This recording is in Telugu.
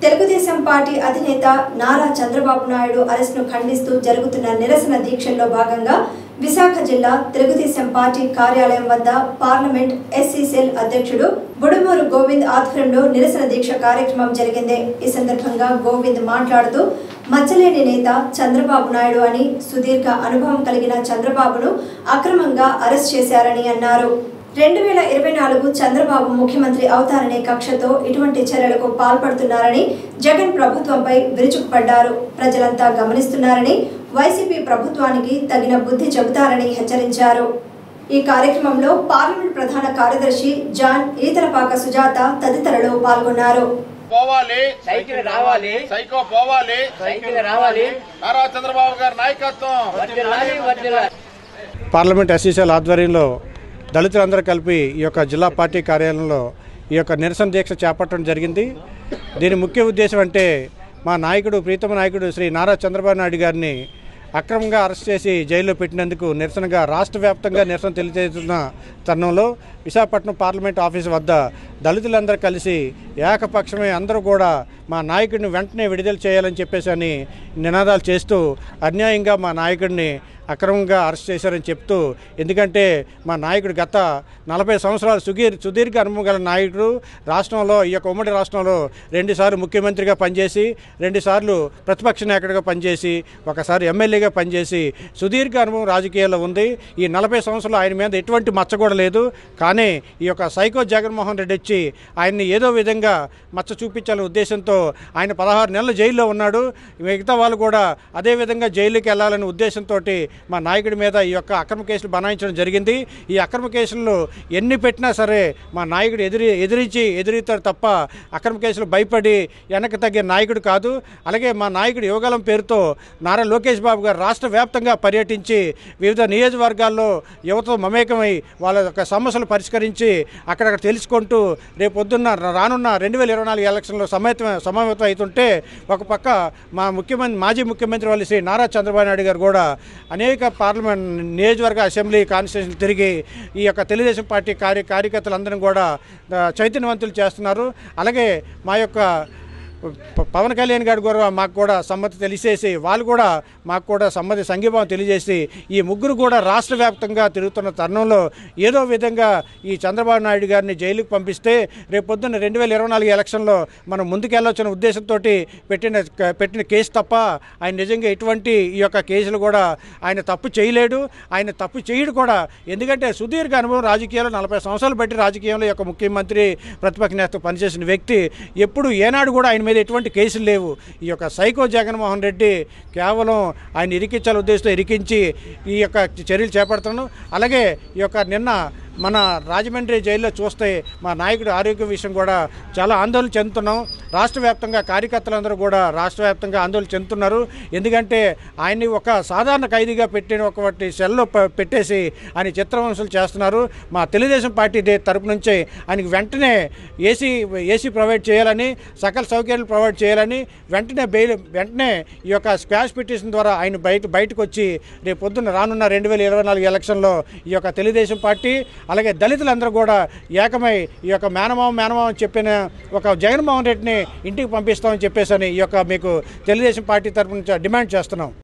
तेलुगुदेशं पार्टी अधिनेता नारा चंद्रबाबु नायडू अरेस्ट्नु खंडिस्तू जरुगुतुन्न निरसन दीक्षलो भागंगा विशाख जिल्ला तेलुगुदेशं पार्टी कार्यालयं वद्द पार्लमेंट एससी सेल अध्यक्षुडु बुडुमूरु गोविंद आध्वर्यंलो निरसन दीक्ष कार्यक्रमं जरिगिंदे। ई संदर्भंगा गोविंद माट्लाडुतू मच्चलेनि नेता चंद्रबाबु नायडू अनि सुदीर्घ अनुभवं कलिगिन चंद्रबाबुनु अक्रमंगा अरेस्ट चेशारनि अन्नारु। 2024 चंद्रबाबु मुख्यमंत्री अवतारने कक्षतो इटुवंटि चर्यलकु पाल्पडुतुन्नारनि जगन प्रभुत्वंपै विरुचुकुपड्डारु। प्रजलंता गमनिस्तुन्नारनि వైసీపీ ప్రభుత్వానికి తగిన బుద్ధి చెబుతారని హెచ్చరించారు। ఈ కార్యక్రమంలో పార్లమెంట్ ప్రధాన కార్యదర్శి జాన్ ఈతరపాక సుజాత తదితరులు పాల్గొన్నారు। పోవాలి సైకిల్ రావాలి సైకో పోవాలి సైకిల్ రావాలి నారా చంద్రబాబు గారి నాయకత్వం వర్ధిల్లాలి వర్ధిల్లాలి। పార్లమెంట్ అసెంబ్లీ ఆధ్వర్యంలో దళితులందరూ కలిపి ఈ యొక్క జిల్లా పార్టీ కార్యాలయంలో ఈ యొక్క నిరసన దీక్ష చేపట్టడం జరిగింది। దీని ముఖ్య ఉద్దేశం అంటే మా నాయకుడు ప్రీతమ నాయకుడు శ్రీ నారా చంద్రబాబు నాయుడు గారిని అక్రమంగా అరెస్ట్ చేసి జైల్లో పెట్టినందుకు నిరసనగా రాష్ట్ర వ్యాప్తంగా నిరసన తెలియజేస్తున్న తరుణంలో విశాఖపట్నం పార్లమెంట్ ఆఫీస్ వద్ద దళితులందరూ కలిసి ఏకపక్షమే అందరూ కూడా మా నాయకుడిని వెంటనే విడుదల చేయాలని చెప్పేసి అని నినాదాలు చేస్తూ అన్యాయంగా మా నాయకుడిని అక్రమంగా అరెస్ట్ చేశారని చెప్తూ, ఎందుకంటే మా నాయకుడు గత 40 సంవత్సరాలు సుదీర్ఘ అనుభవం గల నాయకుడు, రాష్ట్రంలో ఈ యొక్క ఉమ్మడి రాష్ట్రంలో 2 సార్లు ముఖ్యమంత్రిగా పనిచేసి, 2 సార్లు ప్రతిపక్ష నాయకుడిగా పనిచేసి, ఒకసారి ఎమ్మెల్యేగా పనిచేసి సుదీర్ఘ అనుభవం రాజకీయాల్లో ఉంది। ఈ 40 సంవత్సరాలు ఆయన మీద ఎటువంటి మచ్చ కూడా లేదు, కానీ ఈ యొక్క సైకో జగన్మోహన్ రెడ్డి వచ్చి ఆయన్ని ఏదో విధంగా మచ్చ చూపించాలనే ఉద్దేశంతో ఆయన 16 నెలలు జైల్లో ఉన్నాడు। మిగతా వాళ్ళు కూడా అదేవిధంగా జైలుకి వెళ్ళాలనే ఉద్దేశంతో మా నాయకుడి మీద ఈ యొక్క అక్రమ కేసులు బనాయించడం జరిగింది। ఈ అక్రమ కేసులు ఎన్ని పెట్టినా సరే మా నాయకుడు ఎదిరితాడు తప్ప అక్రమ కేసులు భయపడి వెనక్కి తగ్గే నాయకుడు కాదు। అలాగే మా నాయకుడు యువగలం పేరుతో నారా లోకేష్ బాబు గారు రాష్ట్ర వ్యాప్తంగా పర్యటించి వివిధ నియోజకవర్గాల్లో యువతతో మమేకమై వాళ్ళ యొక్క సమస్యలు పరిష్కరించి అక్కడక్కడ తెలుసుకుంటూ రేపొద్దున్న రానున్న 2024 ఎలక్షన్లో సమావేతం అవుతుంటే, ఒక పక్క మాజీ ముఖ్యమంత్రి వాళ్ళు శ్రీ నారా చంద్రబాబు నాయుడు గారు కూడా అనేక పార్లమెంట్ నియోజకవర్గ అసెంబ్లీ కాన్స్టిట్యూషన్ తిరిగి ఈ యొక్క తెలుగుదేశం పార్టీ కార్యకర్తలందరినీ కూడా చైతన్యవంతులు చేస్తున్నారు। అలాగే మా యొక్క పవన్ కళ్యాణ్ గారు కూడా మాకు కూడా సమ్మతి తెలియజేసి వాళ్ళు కూడా మాకు కూడా సమ్మతి సంఘీభావం తెలియజేసి ఈ ముగ్గురు కూడా రాష్ట్ర వ్యాప్తంగా తిరుగుతున్న తరుణంలో ఏదో విధంగా ఈ చంద్రబాబు నాయుడు గారిని జైలుకు పంపిస్తే రేపొద్దున 2024 ఎలక్షన్లో మనం ముందుకెళ్ళొచ్చిన ఉద్దేశంతో పెట్టిన కేసు తప్ప ఆయన నిజంగా ఎటువంటి ఈ యొక్క కేసులు కూడా ఆయన తప్పు చేయలేడు, ఆయన తప్పు చేయడు కూడా, ఎందుకంటే సుదీర్ఘ అనుభవం రాజకీయాల్లో 40 సంవత్సరాలు బట్టి రాజకీయంలో యొక్క ముఖ్యమంత్రి ప్రతిపక్ష నేత పనిచేసిన వ్యక్తి, ఎప్పుడు ఏనాడు కూడా ఆయన మీద ఎటువంటి కేసులు లేవు। ఈ యొక్క సైకో జగన్మోహన్ రెడ్డి కేవలం ఆయన ఇరికించాల ఉద్దేశంతో ఇరికించి ఈ యొక్క చర్యలు చేపడుతున్నాను। అలాగే ఈ యొక్క నిన్న మన రాజమండ్రి జైల్లో చూస్తే మా నాయకుడు ఆరోగ్య విషయం కూడా చాలా ఆందోళన చెందుతున్నాం। రాష్ట్ర వ్యాప్తంగా కార్యకర్తలందరూ కూడా రాష్ట్ర వ్యాప్తంగా ఆందోళన చెందుతున్నారు, ఎందుకంటే ఆయన్ని ఒక సాధారణ ఖైదీగా పెట్టిన ఒకటి సెల్లో పెట్టేసి ఆయన చిత్రహింసలు చేస్తున్నారు। మా తెలుగుదేశం పార్టీ తరపు నుంచి ఆయనకు వెంటనే ఏసీ ప్రొవైడ్ చేయాలని, సకల సౌకర్యాలు ప్రొవైడ్ చేయాలని, వెంటనే ఈ యొక్క స్క్వాష్ పిటిషన్ ద్వారా ఆయన బయటకు వచ్చి రేపు పొద్దున్న రానున్న 2024 ఎలక్షన్లో ఈ యొక్క తెలుగుదేశం పార్టీ అలాగే దళితులందరూ కూడా ఏకమై ఈ యొక్క మేనమావ చెప్పిన ఒక జగన్మోహన్ రెడ్డిని ఇంటికి పంపిస్తామని చెప్పేసి ఈ యొక్క మీకు తెలుగుదేశం పార్టీ తరఫు నుంచి డిమాండ్ చేస్తున్నాం।